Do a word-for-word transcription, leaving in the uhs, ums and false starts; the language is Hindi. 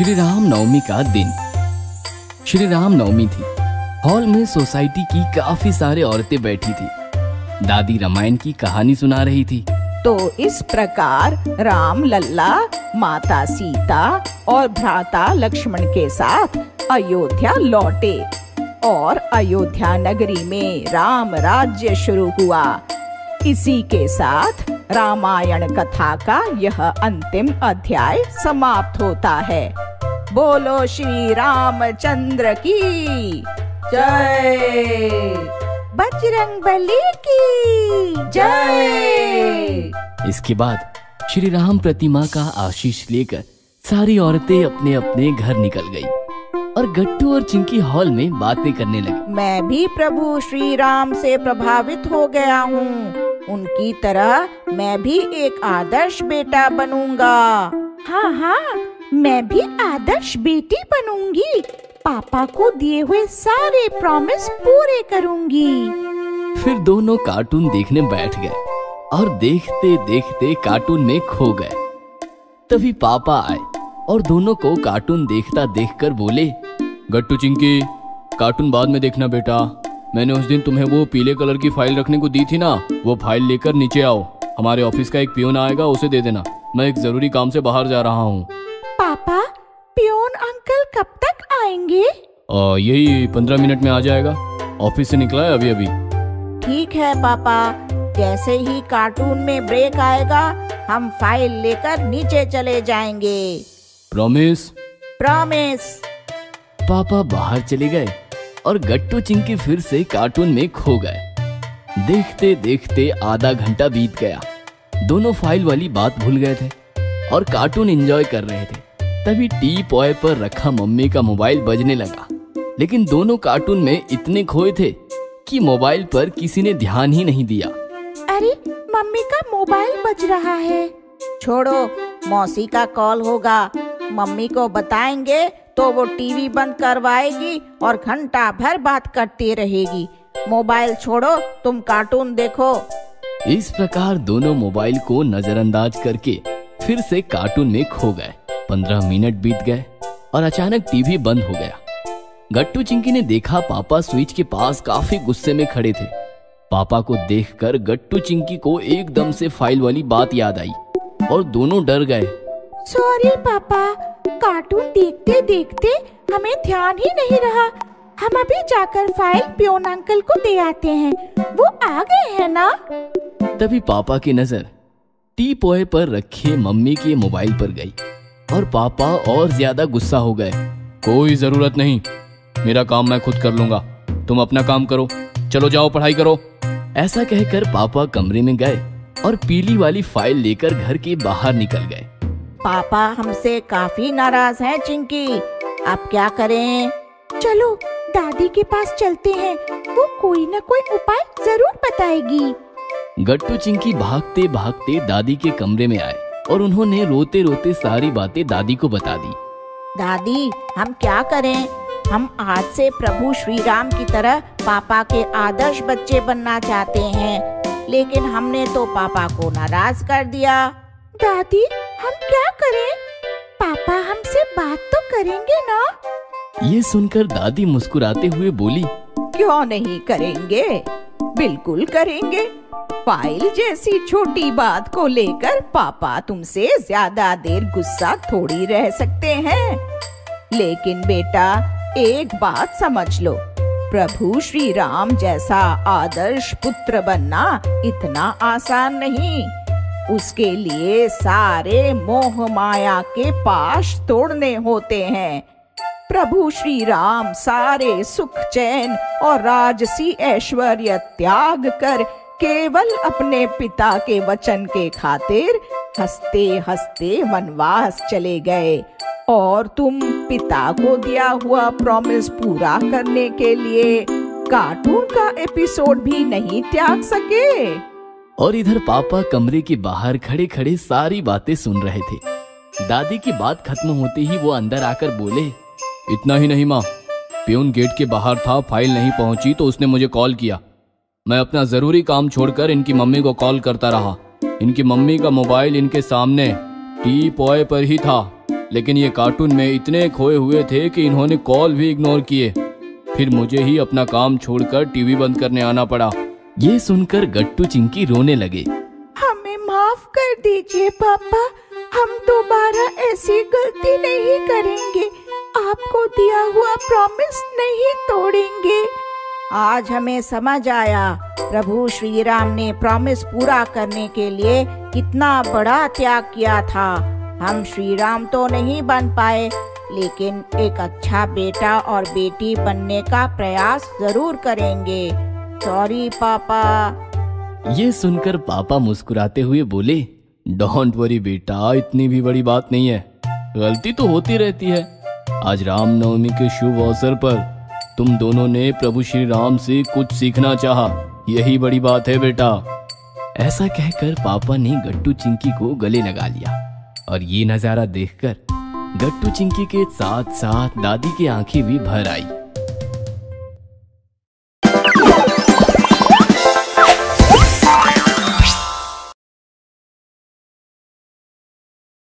श्री राम नवमी का दिन श्री राम नवमी थी। हॉल में सोसाइटी की काफी सारे औरतें बैठी थी। दादी रामायण की कहानी सुना रही थी। तो इस प्रकार राम लल्ला माता सीता और भ्राता लक्ष्मण के साथ अयोध्या लौटे और अयोध्या नगरी में राम राज्य शुरू हुआ। इसी के साथ रामायण कथा का यह अंतिम अध्याय समाप्त होता है। बोलो श्री राम चंद्र की जय, बजरंग बली की जय। इसके बाद श्री राम प्रतिमा का आशीष लेकर सारी औरतें अपने अपने घर निकल गईं और गट्टू और चिंकी हॉल में बातें करने लगी। मैं भी प्रभु श्री राम से प्रभावित हो गया हूँ, उनकी तरह मैं भी एक आदर्श बेटा बनूंगा। हाँ हाँ, मैं भी आदर्श बेटी बनूंगी, पापा को दिए हुए सारे प्रॉमिस पूरे करूंगी। फिर दोनों कार्टून देखने बैठ गए और देखते देखते कार्टून में खो गए। तभी पापा आए और दोनों को कार्टून देखता देखकर बोले, गट्टू चिंकी, कार्टून बाद में देखना बेटा। मैंने उस दिन तुम्हें वो पीले कलर की फाइल रखने को दी थी ना, वो फाइल लेकर नीचे आओ। हमारे ऑफिस का एक पियोन आएगा, उसे दे देना। मैं एक जरूरी काम से बाहर जा रहा हूँ। पापा, पियोन अंकल कब तक आएंगे? आ, यही पंद्रह मिनट में आ जाएगा, ऑफिस से निकला है अभी अभी। ठीक है पापा, जैसे ही कार्टून में ब्रेक आएगा हम फाइल लेकर नीचे चले जाएंगे। Promise promise. पापा बाहर चले गए और गट्टू चिंकी फिर से कार्टून में खो गए। देखते देखते आधा घंटा बीत गया। दोनों फाइल वाली बात भूल गए थे और कार्टून एंजॉय कर रहे थे। तभी टी पॉय पर रखा मम्मी का मोबाइल बजने लगा, लेकिन दोनों कार्टून में इतने खोए थे कि मोबाइल पर किसी ने ध्यान ही नहीं दिया। अरे, मम्मी का मोबाइल बज रहा है। छोड़ो, मौसी का कॉल होगा। मम्मी को बताएंगे तो वो टीवी बंद करवाएगी और घंटा भर बात करती रहेगी। मोबाइल छोड़ो, तुम कार्टून देखो। इस प्रकार दोनों मोबाइल को नजरअंदाज करके फिर से कार्टून में खो गए। पंद्रह मिनट बीत गए और अचानक टीवी बंद हो गया। गट्टू चिंकी ने देखा पापा स्विच के पास काफी गुस्से में खड़े थे। पापा को देखकर गट्टू चिंकी को एकदम से फाइल वाली बात याद आई और दोनों डर गए। सॉरी पापा, कार्टून देखते देखते हमें ध्यान ही नहीं रहा। हम अभी जाकर फाइल पियोन अंकल को दे आते हैं, वो आ गए हैं ना। तभी पापा की नजर टी पॉय पर रखे मम्मी के मोबाइल पर गई और पापा और ज्यादा गुस्सा हो गए। कोई जरूरत नहीं, मेरा काम मैं खुद कर लूंगा, तुम अपना काम करो, चलो जाओ पढ़ाई करो। ऐसा कहकर पापा कमरे में गए और पीली वाली फाइल लेकर घर के बाहर निकल गए। पापा हमसे काफी नाराज हैं चिंकी, अब क्या करें? चलो दादी के पास चलते हैं, वो कोई न कोई उपाय जरूर बताएगी। गट्टू चिंकी भागते भागते दादी के कमरे में आए और उन्होंने रोते रोते सारी बातें दादी को बता दी। दादी, हम क्या करें? हम आज से प्रभु श्री राम की तरह पापा के आदर्श बच्चे बनना चाहते हैं, लेकिन हमने तो पापा को नाराज कर दिया। दादी, हम क्या करें? पापा हमसे बात तो करेंगे ना? ये सुनकर दादी मुस्कुराते हुए बोली, क्यों नहीं करेंगे, बिल्कुल करेंगे। फाइल जैसी छोटी बात को लेकर पापा तुमसे ज्यादा देर गुस्सा थोड़ी रह सकते हैं। लेकिन बेटा, एक बात समझ लो, प्रभु श्री राम जैसा आदर्श पुत्र बनना इतना आसान नहीं। उसके लिए सारे मोहमाया के पाश तोड़ने होते हैं। प्रभु श्री राम सारे सुख चैन और राजसी ऐश्वर्य त्याग कर केवल अपने पिता के वचन के खातिर हंसते हंसते वनवास चले गए, और तुम पिता को दिया हुआ प्रॉमिस पूरा करने के लिए कार्टून का एपिसोड भी नहीं त्याग सके। और इधर पापा कमरे के बाहर खड़े खड़े सारी बातें सुन रहे थे। दादी की बात खत्म होते ही वो अंदर आकर बोले, इतना ही नहीं माँ, पियोन गेट के बाहर था, फाइल नहीं पहुंची तो उसने मुझे कॉल किया। मैं अपना जरूरी काम छोड़कर इनकी मम्मी को कॉल करता रहा। इनकी मम्मी का मोबाइल इनके सामने टी पॉय पर ही था। लेकिन ये कार्टून में इतने खोए हुए थे कि इन्होंने कॉल भी इग्नोर किए। फिर मुझे ही अपना काम छोड़कर टीवी बंद करने आना पड़ा। ये सुनकर गट्टू चिंकी रोने लगे। हमें माफ कर दीजिए पापा, हम दोबारा ऐसी गलती नहीं करेंगे, आपको दिया हुआ प्रॉमिस नहीं तोड़ेंगे। आज हमें समझ आया प्रभु श्री राम ने प्रॉमिस पूरा करने के लिए कितना बड़ा त्याग किया था। हम श्री राम तो नहीं बन पाए, लेकिन एक अच्छा बेटा और बेटी बनने का प्रयास जरूर करेंगे। सॉरी पापा। ये सुनकर पापा मुस्कुराते हुए बोले, डोंट वरी बेटा, इतनी भी बड़ी बात नहीं है, गलती तो होती रहती है। आज राम नवमी के शुभ अवसर पर तुम दोनों ने प्रभु श्री राम से कुछ सीखना चाहा, यही बड़ी बात है बेटा। ऐसा कहकर पापा ने गट्टू चिंकी को गले लगा लिया और ये नज़ारा देखकर गट्टू चिंकी के साथ साथ दादी की आंखें भी भर आई।